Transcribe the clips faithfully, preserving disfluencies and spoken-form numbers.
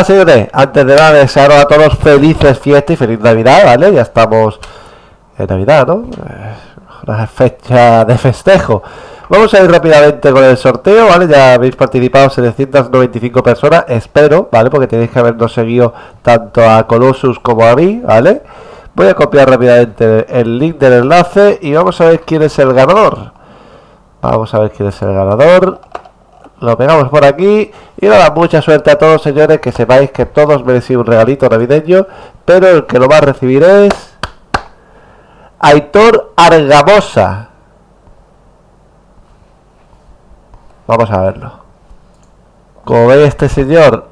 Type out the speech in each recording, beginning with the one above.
nada, señores, antes de nada desearos a todos felices fiestas y feliz Navidad, ¿vale? Ya estamos en Navidad, ¿no? Una fecha de festejo. Vamos a ir rápidamente con el sorteo, ¿vale? Ya habéis participado setecientas noventa y cinco personas, espero, ¿vale? Porque tenéis que habernos seguido tanto a Colossus como a mí, ¿vale? Voy a copiar rápidamente el link del enlace y vamos a ver quién es el ganador. Vamos a ver quién es el ganador. Lo pegamos por aquí. Y nada, mucha suerte a todos, señores. Que sepáis que todos merecéis un regalito navideño. Pero el que lo va a recibir es... Aitor Argamosa. Vamos a verlo. Como veis, este señor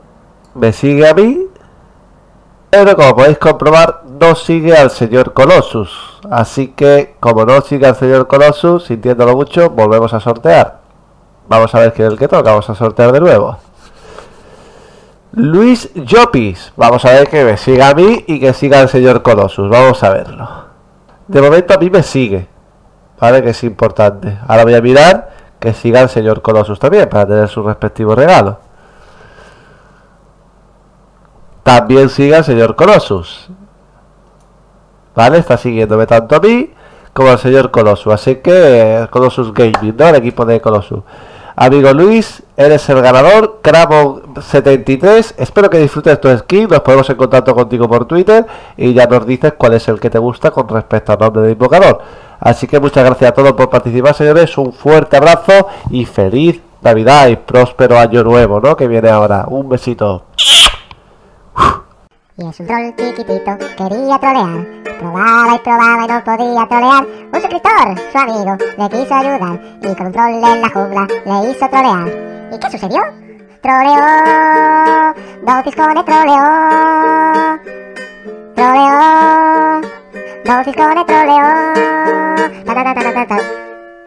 me sigue a mí. Pero como podéis comprobar, no sigue al señor Colossus. Así que, como no sigue al señor Colossus, sintiéndolo mucho, volvemos a sortear. Vamos a ver quién es el que toca, vamos a sortear de nuevo. Luis Joppis. Vamos a ver que me siga a mí y que siga al señor Colossus. Vamos a verlo. De momento a mí me sigue, ¿vale? Que es importante. Ahora voy a mirar que siga al señor Colossus también, para tener su respectivo regalo. También sigue al señor Colossus, ¿vale? Está siguiéndome tanto a mí como al señor Colossus. Así que Colossus Gaming, ¿no? El equipo de Colossus. Amigo Luis, eres el ganador. Cramo setenta y tres. Espero que disfrutes tu skin. Nos ponemos en contacto contigo por Twitter y ya nos dices cuál es el que te gusta con respecto al nombre del invocador. Así que muchas gracias a todos por participar, señores. Un fuerte abrazo y feliz Navidad y próspero año nuevo, ¿no? Que viene ahora. Un besito. Y es un troll chiquitito, quería trolear, probaba y probaba y no podía trolear. Un suscriptor, su amigo, le quiso ayudar y con un troll en la jungla le hizo trolear. ¿Y qué sucedió? Troleó, Donciscone troleó, troleó, Donciscone troleó.